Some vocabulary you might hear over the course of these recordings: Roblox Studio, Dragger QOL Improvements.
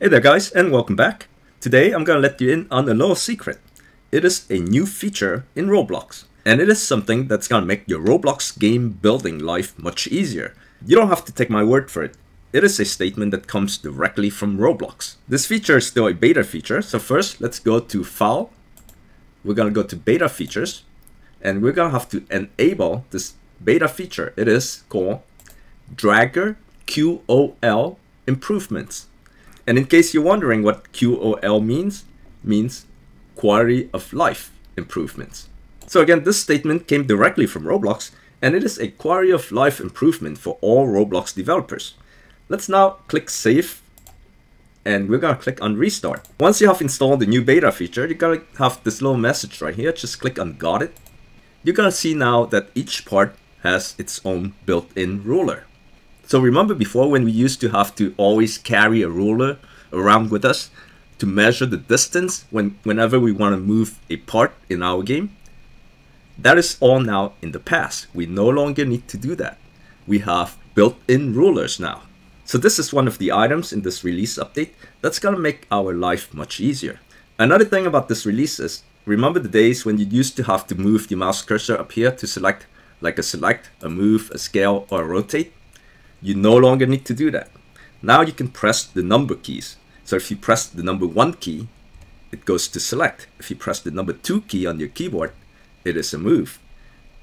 Hey there guys, and welcome back. Today I'm gonna let you in on a little secret. It is a new feature in Roblox, and it is something that's gonna make your Roblox game building life much easier. You don't have to take my word for it. It is a statement that comes directly from Roblox. This feature is still a beta feature, so first let's go to File. We're gonna go to Beta Features, and we're gonna have to enable this beta feature. It is called Dragger QOL Improvements. And in case you're wondering what QOL means Quality of Life Improvements. So again, this statement came directly from Roblox, and it is a Quality of Life improvement for all Roblox developers. Let's now click Save, and we're gonna click on Restart. Once you have installed the new beta feature, you're gonna have this little message right here. Just click on Got It. You're gonna see now that each part has its own built-in ruler. So remember before when we used to have to always carry a ruler around with us to measure the distance whenever we want to move a part in our game? That is all now in the past. We no longer need to do that. We have built-in rulers now. So this is one of the items in this release update that's going to make our life much easier. Another thing about this release is, remember the days when you used to have to move the mouse cursor up here to select, like a select, a move, a scale, or a rotate? You no longer need to do that. Now you can press the number keys. So if you press the number 1 key, it goes to select. If you press the number 2 key on your keyboard, it is a move.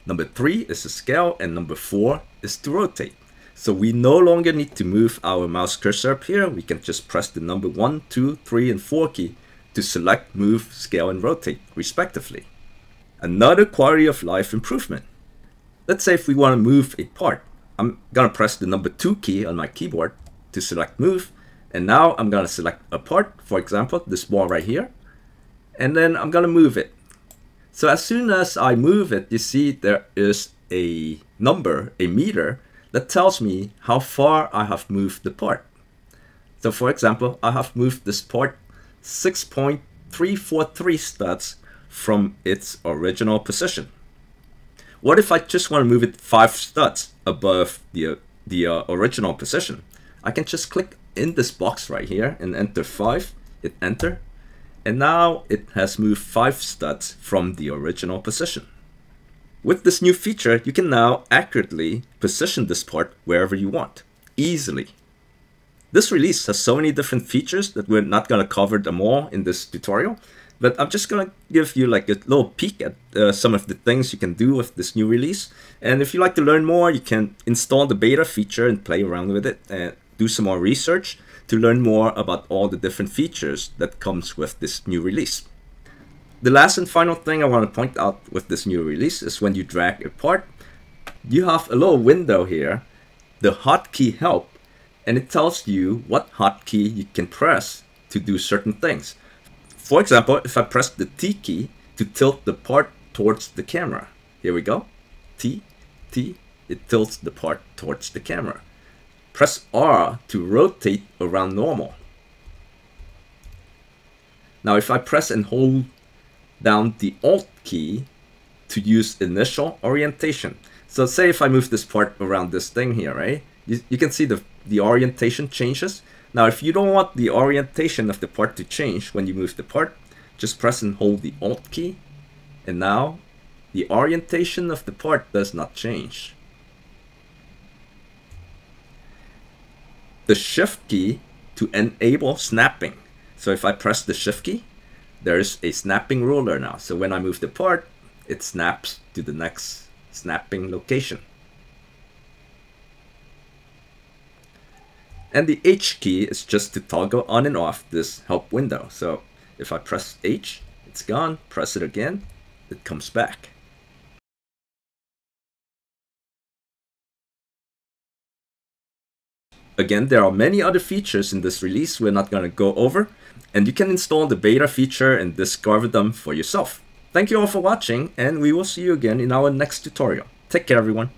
Number 3 is a scale, and number 4 is to rotate. So we no longer need to move our mouse cursor up here. We can just press the number 1, 2, 3, and 4 key to select, move, scale, and rotate, respectively. Another quality of life improvement. Let's say if we want to move a part, I'm gonna press the number 2 key on my keyboard to select move, and now I'm gonna select a part, for example, this ball right here, and then I'm gonna move it. So as soon as I move it, you see there is a number, a meter, that tells me how far I have moved the part. So for example, I have moved this part 6.343 studs from its original position. What if I just want to move it 5 studs above the original position? I can just click in this box right here and enter 5, hit enter, and now it has moved 5 studs from the original position. With this new feature, you can now accurately position this part wherever you want, easily. This release has so many different features that we're not going to cover them all in this tutorial, but I'm just going to give you like a little peek at some of the things you can do with this new release. And if you'd like to learn more, you can install the beta feature and play around with it and do some more research to learn more about all the different features that comes with this new release. The last and final thing I want to point out with this new release is when you drag a part, you have a little window here, the hotkey help, and it tells you what hotkey you can press to do certain things. For example, if I press the T key to tilt the part towards the camera. Here we go. T, it tilts the part towards the camera. Press R to rotate around normal. Now if I press and hold down the Alt key to use initial orientation. So say if I move this part around this thing here, right? You can see the orientation changes. Now, if you don't want the orientation of the part to change when you move the part, just press and hold the Alt key. And now, the orientation of the part does not change. The Shift key to enable snapping. So if I press the Shift key, there is a snapping ruler now. So when I move the part, it snaps to the next snapping location. And the H key is just to toggle on and off this help window. So if I press H, it's gone. Press it again, it comes back. Again, there are many other features in this release we're not going to go over, and you can install the beta feature and discover them for yourself. Thank you all for watching, and we will see you again in our next tutorial. Take care, everyone.